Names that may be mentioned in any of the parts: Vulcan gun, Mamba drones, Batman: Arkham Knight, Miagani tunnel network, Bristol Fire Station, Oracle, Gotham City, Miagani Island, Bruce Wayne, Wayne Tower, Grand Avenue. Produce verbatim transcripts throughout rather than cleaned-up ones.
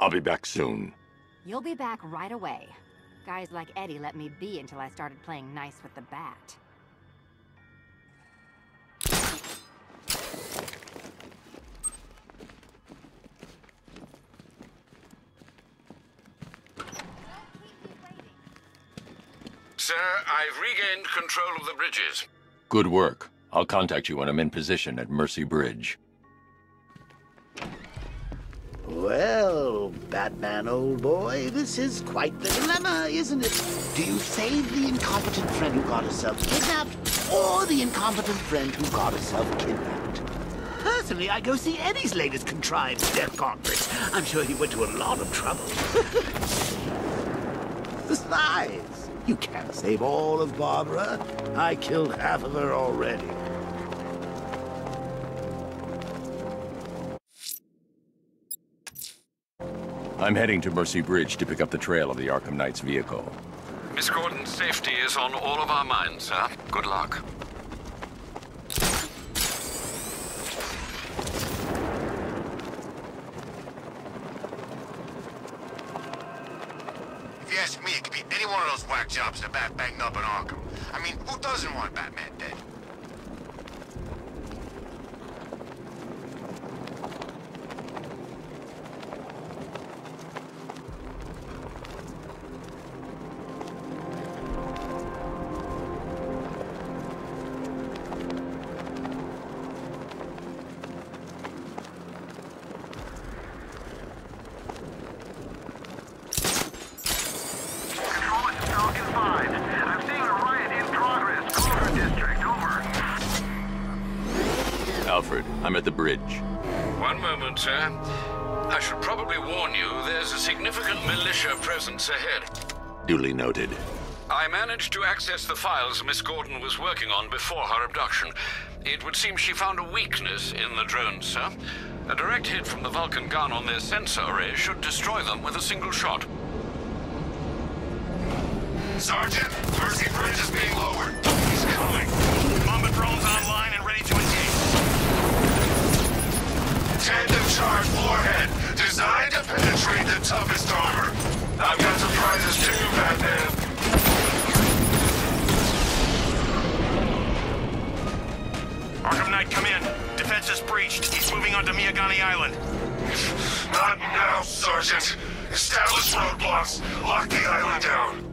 I'll be back soon. You'll be back right away. Guys like Eddie let me be until I started playing nice with the bat. Sir, I've regained control of the bridges. Good work. I'll contact you when I'm in position at Mercy Bridge. Well, Batman, old boy, this is quite the dilemma, isn't it? Do you save the incompetent friend who got herself kidnapped, or the incompetent friend who got herself kidnapped? Personally, I go see Eddie's latest contrived death conference. I'm sure he went to a lot of trouble. Besides, you can't save all of Barbara. I killed half of her already. I'm heading to Mercy Bridge to pick up the trail of the Arkham Knight's vehicle. Miss Gordon's safety is on all of our minds, sir. Good luck. If you ask me, it could be any one of those whack jobs that bat banged up in Arkham. I mean, who doesn't want Batman dead? I'm at the bridge. One moment, sir. I should probably warn you, there's a significant militia presence ahead. Duly noted. I managed to access the files Miss Gordon was working on before her abduction. It would seem she found a weakness in the drones, sir. A direct hit from the Vulcan gun on their sensor array should destroy them with a single shot. Sergeant, Mercy Bridge is being lowered. He's coming. Mamba drones online and ready to engage. Tandem charge warhead, designed to penetrate the toughest armor. I've got surprises too, Batman. Arkham Knight, come in. Defense is breached. He's moving onto Miagani Island. Not now, Sergeant. Establish roadblocks. Lock the island down.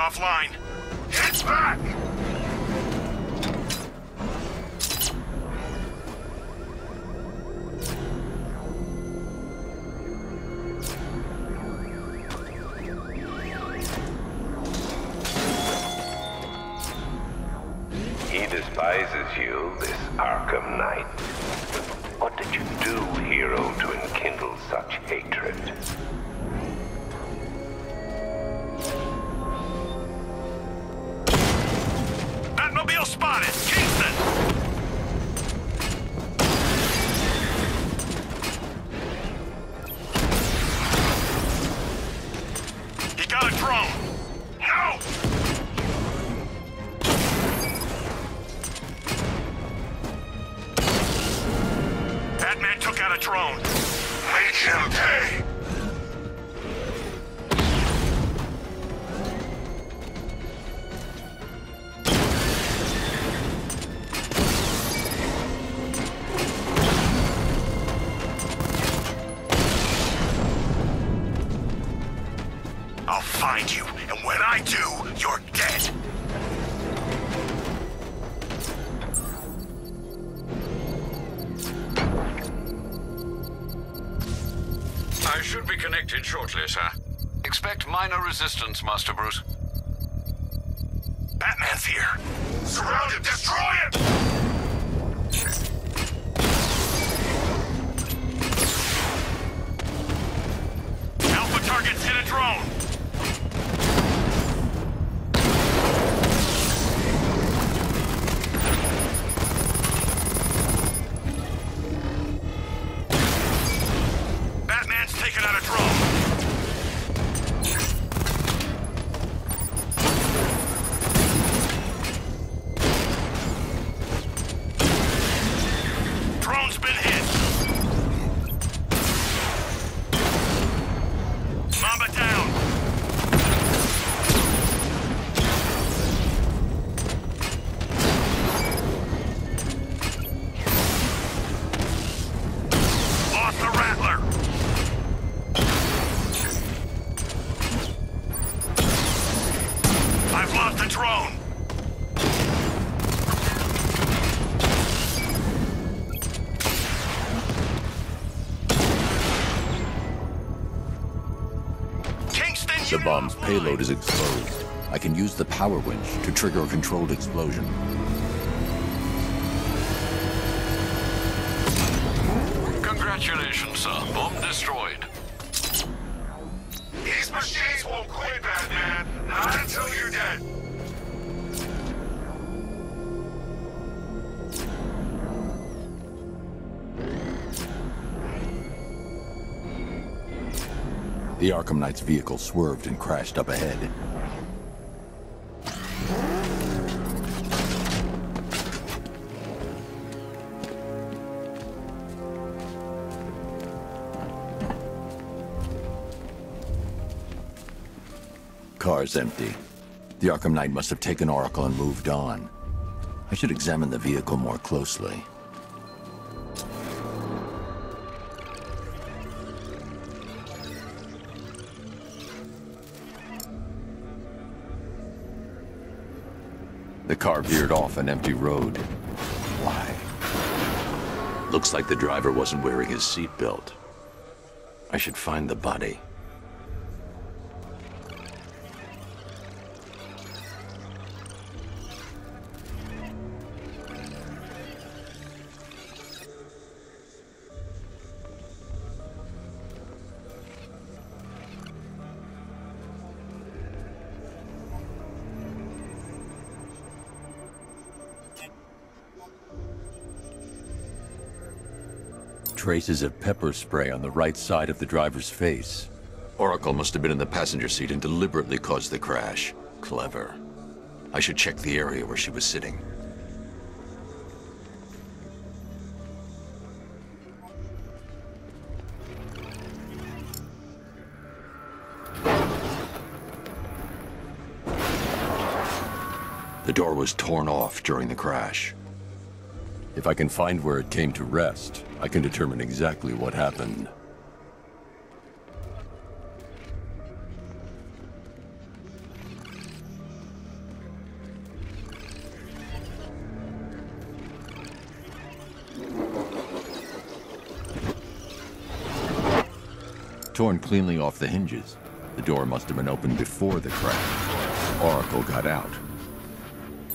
Offline. It's back! He despises you, this Arkham Knight. What did you do, hero, to enkindle such hatred? Spotted! Kingston! He got a drone! No! Batman took out a drone! Make him pay! I should be connected shortly, sir. Expect minor resistance, Master Bruce. Batman's here! Surround him! Destroy him! Targets hit a drone! Batman's taken out a drone! Drone's been hit! Mamba down! Lost the Rattler! I've lost the drone! The bomb's payload is exposed. I can use the power winch to trigger a controlled explosion. Congratulations, sir. Bomb destroyed. These machines won't quit, Batman. Not until you're dead. The Arkham Knight's vehicle swerved and crashed up ahead. Car's empty. The Arkham Knight must have taken Oracle and moved on. I should examine the vehicle more closely. The car veered off an empty road. Why? Looks like the driver wasn't wearing his seatbelt. I should find the body. Traces of pepper spray on the right side of the driver's face. Oracle must have been in the passenger seat and deliberately caused the crash. Clever. I should check the area where she was sitting. The door was torn off during the crash. If I can find where it came to rest, I can determine exactly what happened. Torn cleanly off the hinges. The door must have been opened before the crash. Oracle got out.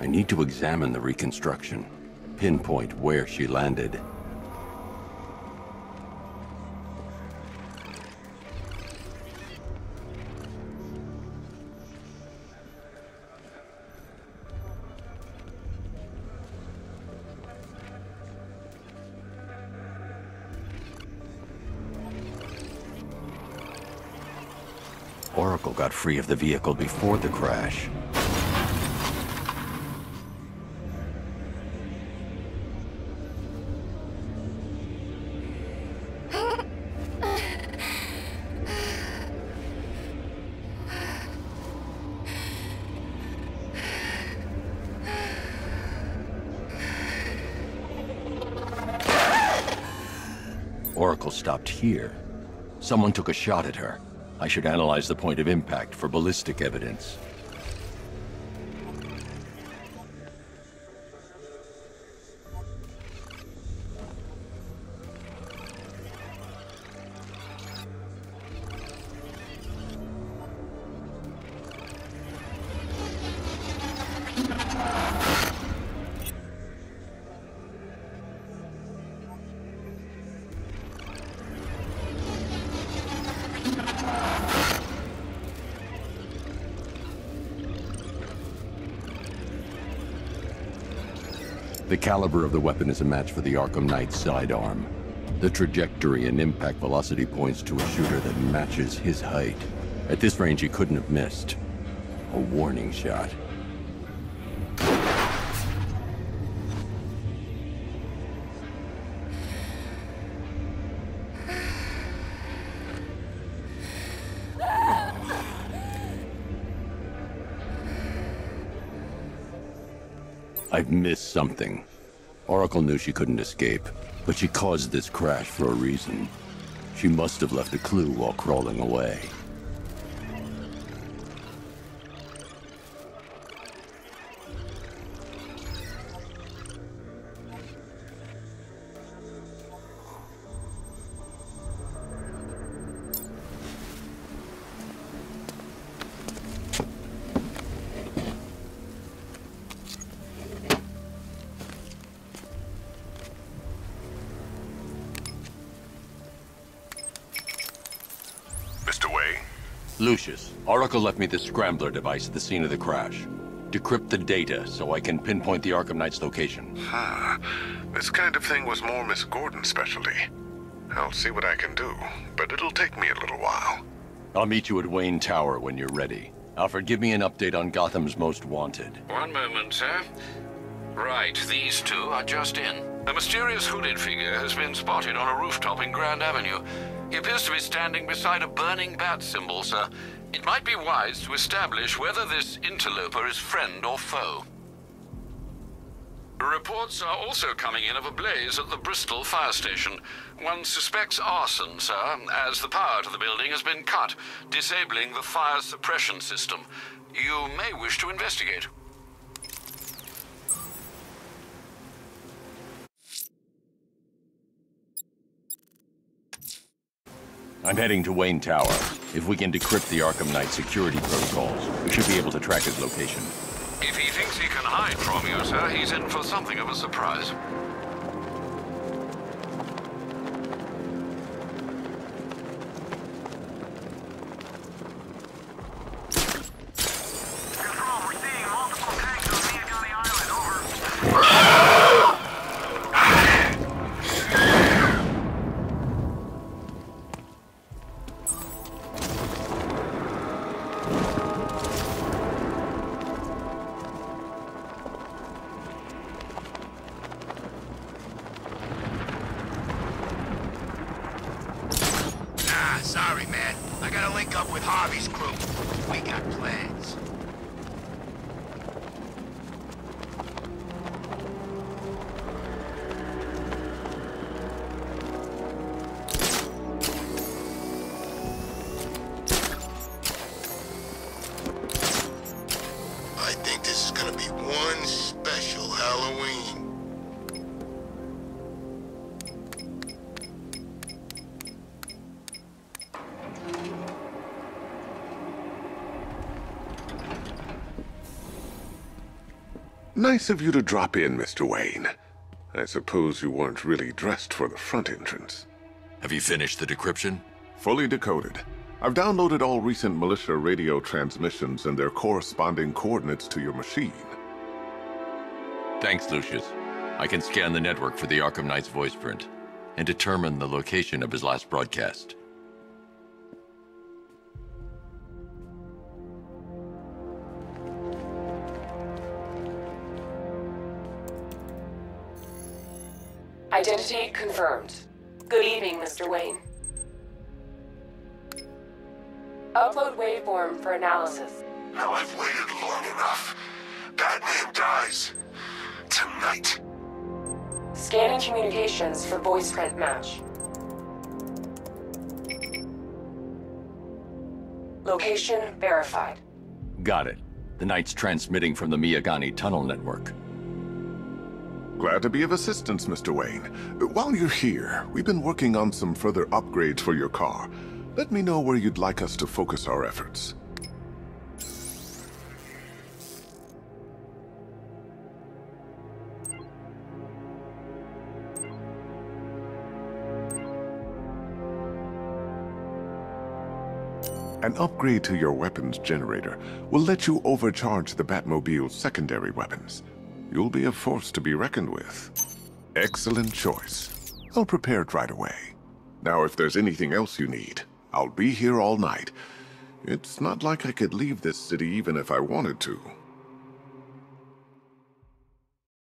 I need to examine the reconstruction. Pinpoint where she landed. Oracle got free of the vehicle before the crash. Oracle stopped here. Someone took a shot at her. I should analyze the point of impact for ballistic evidence. The caliber of the weapon is a match for the Arkham Knight sidearm. The trajectory and impact velocity points to a shooter that matches his height. At this range, he couldn't have missed. A warning shot. I've missed something. Oracle knew she couldn't escape, but she caused this crash for a reason. She must have left a clue while crawling away. Lucius, Oracle left me the scrambler device at the scene of the crash. Decrypt the data so I can pinpoint the Arkham Knight's location. Huh. This kind of thing was more Miss Gordon's specialty. I'll see what I can do, but it'll take me a little while. I'll meet you at Wayne Tower when you're ready. Alfred, give me an update on Gotham's Most Wanted. One moment, sir. Right, these two are just in. A mysterious hooded figure has been spotted on a rooftop in Grand Avenue. He appears to be standing beside a burning bat symbol, sir. It might be wise to establish whether this interloper is friend or foe. Reports are also coming in of a blaze at the Bristol Fire Station. One suspects arson, sir, as the power to the building has been cut, disabling the fire suppression system. You may wish to investigate. I'm heading to Wayne Tower. If we can decrypt the Arkham Knight security protocols, we should be able to track his location. If he thinks he can hide from you, sir, he's in for something of a surprise. Sorry, man. I gotta link up with Harvey's crew. We got plans. I think this is gonna be one special Halloween. Nice of you to drop in, Mister Wayne. I suppose you weren't really dressed for the front entrance. Have you finished the decryption? Fully decoded. I've downloaded all recent militia radio transmissions and their corresponding coordinates to your machine. Thanks, Lucius. I can scan the network for the Arkham Knight's voice print and determine the location of his last broadcast. Identity confirmed. Good evening, Mister Wayne. Upload waveform for analysis. Now I've waited long enough. Batman dies. Tonight. Scanning communications for voice print match. Location verified. Got it. The Knight's transmitting from the Miagani tunnel network. Glad to be of assistance, Mister Wayne. While you're here, we've been working on some further upgrades for your car. Let me know where you'd like us to focus our efforts. An upgrade to your weapons generator will let you overcharge the Batmobile's secondary weapons. You'll be a force to be reckoned with. Excellent choice. I'll prepare it right away. Now, if there's anything else you need, I'll be here all night. It's not like I could leave this city even if I wanted to.